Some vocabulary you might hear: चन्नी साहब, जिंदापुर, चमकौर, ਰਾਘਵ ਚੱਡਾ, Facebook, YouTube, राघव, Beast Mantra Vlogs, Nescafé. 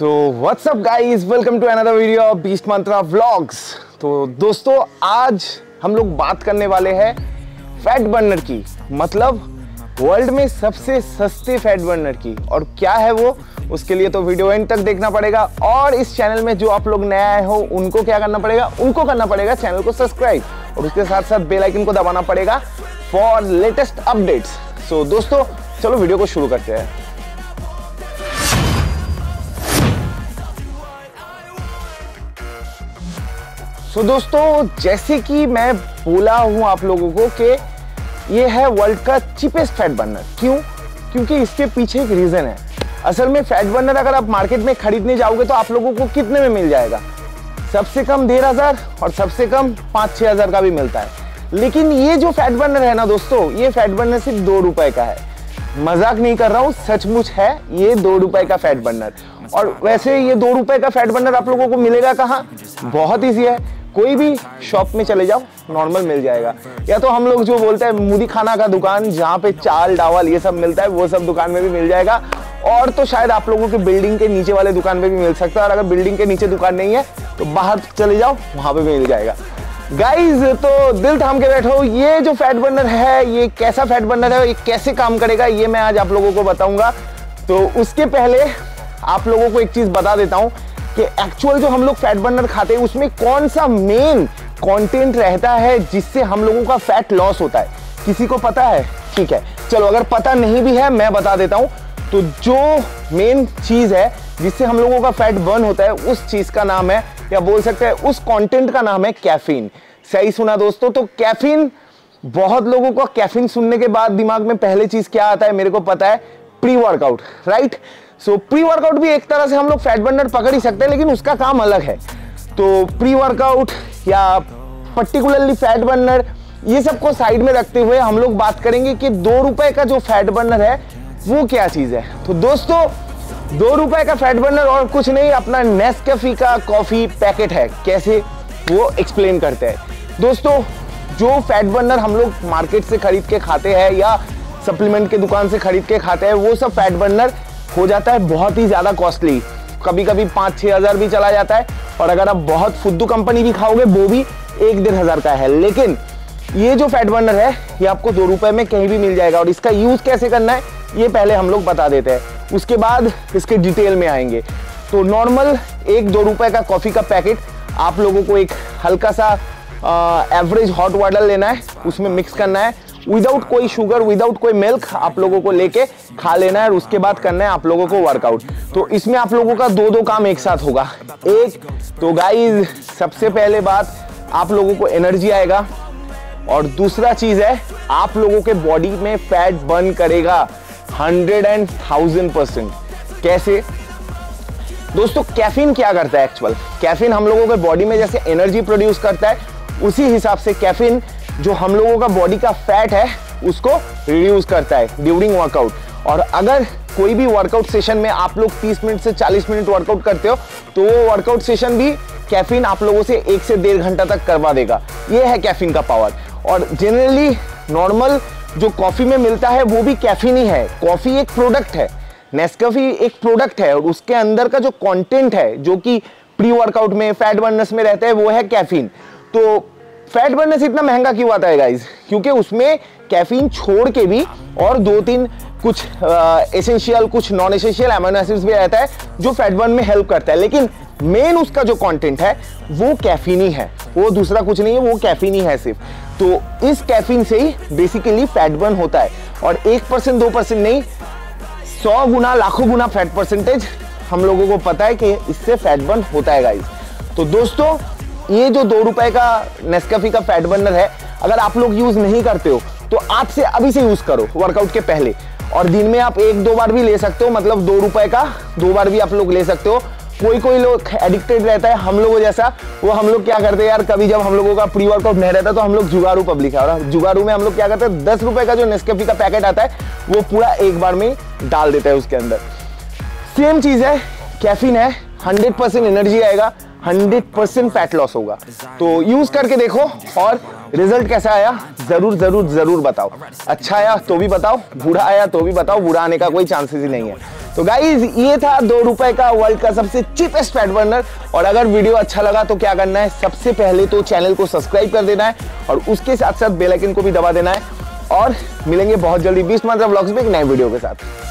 So what's up guys, welcome to another video of beast mantra vlogs. तो दोस्तों, आज हम लोग बात करने वाले हैं फैट बर्नर की, मतलब वर्ल्ड में सबसे सस्ते फैट बर्नर की। और क्या है वो, उसके लिए तो वीडियो एंड तक देखना पड़ेगा। और इस चैनल में जो आप लोग नए आए हो उनको क्या करना पड़ेगा, उनको करना पड़ेगा चैनल को सब्सक्राइब और उसके साथ साथ बेल आइकन को दबाना पड़ेगा फॉर लेटेस्ट अपडेट्स। सो दोस्तों, चलो वीडियो को शुरू करते हैं। सो दोस्तों, जैसे कि मैं बोला हूँ आप लोगों को कि ये है वर्ल्ड का चीपेस्ट फैट बर्नर। क्यों? क्योंकि इसके पीछे एक रीज़न है। असल में फैट बर्नर अगर आप मार्केट में खरीदने जाओगे तो आप लोगों को कितने में मिल जाएगा? सबसे कम 1,500 और सबसे कम 5-6 हज़ार का भी मिलता है। लेकिन ये जो फैट बर्नर है ना दोस्तों, ये फैट बर्नर सिर्फ 2 रुपये का है। मजाक नहीं कर रहा हूँ, सचमुच है ये 2 रुपये का फैट बर्नर। और वैसे ये 2 रुपये का फैट बर्नर आप लोगों को मिलेगा कहाँ? बहुत ईजी है, कोई भी शॉप में चले जाओ, नॉर्मल मिल जाएगा। या तो हम लोग जो बोलते हैं मुदी खाना का दुकान, जहाँ पे चाल डावल ये सब मिलता है, वो सब दुकान में भी मिल जाएगा। और तो शायद आप लोगों के बिल्डिंग के नीचे वाले दुकान में भी मिल सकता है। और अगर बिल्डिंग के नीचे दुकान नहीं है तो बाहर चले जाओ, वहाँ पे मिल जाएगा। गाइज, तो दिल थाम के बैठो, ये जो फैट बर्नर है ये कैसा फैट बर्नर है, ये कैसे काम करेगा, ये मैं आज आप लोगों को बताऊँगा। तो उसके पहले आप लोगों को एक चीज़ बता देता हूँ कि एक्चुअल जो हम लोग फैट बर्नर खाते हैं उसमें कौन सा मेन कंटेंट रहता है जिससे हम लोगों का फैट लॉस होता है। किसी को पता है? ठीक है, चलो अगर पता नहीं भी है मैं बता देता हूँ। तो जो मेन चीज़ है जिससे हम लोगों का फैट बर्न होता है उस चीज़ का नाम है, या बोल सकते हैं उस कंटेंट का नाम है कैफीन। सही सुना दोस्तों? तो कैफीन, बहुत लोगों को कैफीन सुनने के बाद दिमाग में पहले चीज़ क्या आता है, मेरे को पता है, pre workout, right? So pre workout भी एक तरह से हम लोग फैट बर्नर पकड़ ही सकते हैं, लेकिन उसका काम अलग है। तो प्री वर्कआउट या पर्टिकुलरली फैट बर्नर, ये सबको साइड में रखते हुए हम लोग बात करेंगे कि 2 रुपये का जो फैट बर्नर है वो क्या चीज़ है। तो दोस्तों, 2 रुपये का फैट बर्नर और कुछ नहीं, अपना नेस्कैफे का कॉफ़ी पैकेट है। कैसे, वो एक्सप्लेन करते हैं। दोस्तों, जो फैट बर्नर हम लोग मार्केट से खरीद के खाते हैं या सप्लीमेंट की दुकान से खरीद के खाते हैं, वो सब फैट बर्नर हो जाता है बहुत ही ज़्यादा कॉस्टली, कभी कभी 5-6 हज़ार भी चला जाता है। और अगर आप बहुत फुद्दू कंपनी भी खाओगे वो भी 1-1.5 हज़ार का है। लेकिन ये जो फैट बर्नर है ये आपको 2 रुपये में कहीं भी मिल जाएगा। और इसका यूज़ कैसे करना है ये पहले हम लोग बता देते हैं, उसके बाद इसके डिटेल में आएंगे। तो नॉर्मल 1-2 रुपये का कॉफ़ी का पैकेट, आप लोगों को एक हल्का सा एवरेज हॉट वाटर लेना है, उसमें मिक्स करना है विदाउट कोई शुगर, विदाउट कोई मिल्क, आप लोगों को लेके खा लेना है। और उसके बाद करना है आप लोगों को वर्कआउट। तो इसमें आप लोगों का 2-2 काम एक साथ होगा। एक तो गाइज, सबसे पहले बात, आप लोगों को एनर्जी आएगा। और दूसरा चीज़ है, आप लोगों के बॉडी में फैट बर्न करेगा 100% कैसे दोस्तों? कैफीन क्या करता है एक्चुअल? कैफीन हम लोगों के बॉडी में जैसे एनर्जी प्रोड्यूस करता है, उसी हिसाब से कैफीन जो हम लोगों का बॉडी का फैट है उसको रिड्यूस करता है ड्यूरिंग वर्कआउट। और अगर कोई भी वर्कआउट सेशन में आप लोग 30 मिनट से 40 मिनट वर्कआउट करते हो तो वो वर्कआउट सेशन भी कैफीन आप लोगों से 1 से 1.5 घंटा तक करवा देगा। ये है कैफीन का पावर। और जनरली नॉर्मल जो कॉफ़ी में मिलता है वो भी कैफीन ही है। कॉफ़ी एक प्रोडक्ट है, नेस्कैफे एक प्रोडक्ट है, और उसके अंदर का जो कॉन्टेंट है जो कि प्री वर्कआउट में फैट बर्नर्स में रहता है वो है कैफीन। तो फैट बर्नर इतना महंगा क्यों आता है गाइज? क्योंकि उसमें कैफीन छोड़ के भी और 2-3 कुछ एसेंशियल कुछ नॉन एसेंशियल एमिनो एसिड्स भी रहता है जो फैट बर्न में हेल्प करता है। लेकिन मेन उसका जो कंटेंट है वो कैफीन ही है, वो दूसरा कुछ नहीं है, वो कैफीन ही है सिर्फ। तो इस कैफीन से ही बेसिकली फैट बर्न होता है। और 1% 2% नहीं, 100 गुना लाखों गुना फैट परसेंटेज हम लोगों को पता है कि इससे फैट बर्न होता है गाइज। तो दोस्तों, ये जो 2 रुपये का नेस्कैफे का फैट बर्नर है, अगर आप लोग यूज़ नहीं करते हो तो आज से अभी से यूज़ करो वर्कआउट के पहले। और दिन में आप 1-2 बार भी ले सकते हो, मतलब 2 रुपये का 2 बार भी आप लोग ले सकते हो। कोई लोग एडिक्टेड रहता है, हम लोगों जैसा, वो हम लोग क्या करते हैं यार, कभी जब हम लोगों का प्री वर्कआउट नहीं रहता तो हम लोग जुगारू पब्लिक है, और जुगारू में हम लोग क्या करते हैं, 10 रुपये का जो नेस्कैफे का पैकेट आता है वो पूरा एक बार में डाल देता है उसके अंदर। सेम चीज़ है, कैफीन है, 100% एनर्जी आएगा, 100% फैट लॉस होगा। तो यूज़ करके देखो और रिजल्ट कैसा आया ज़रूर ज़रूर ज़रूर बताओ। अच्छा आया तो भी बताओ, बुरा आया तो भी बताओ, बुरा आने का कोई चांसेस ही नहीं है। तो गाइज ये था ₹2 का वर्ल्ड का सबसे चीपेस्ट फैट बर्नर। और अगर वीडियो अच्छा लगा तो क्या करना है, सबसे पहले तो चैनल को सब्सक्राइब कर देना है और उसके साथ साथ बेल आइकन को भी दबा देना है। और मिलेंगे बहुत जल्दी बीस्ट मंत्रा व्लॉग्स में एक नए वीडियो के साथ।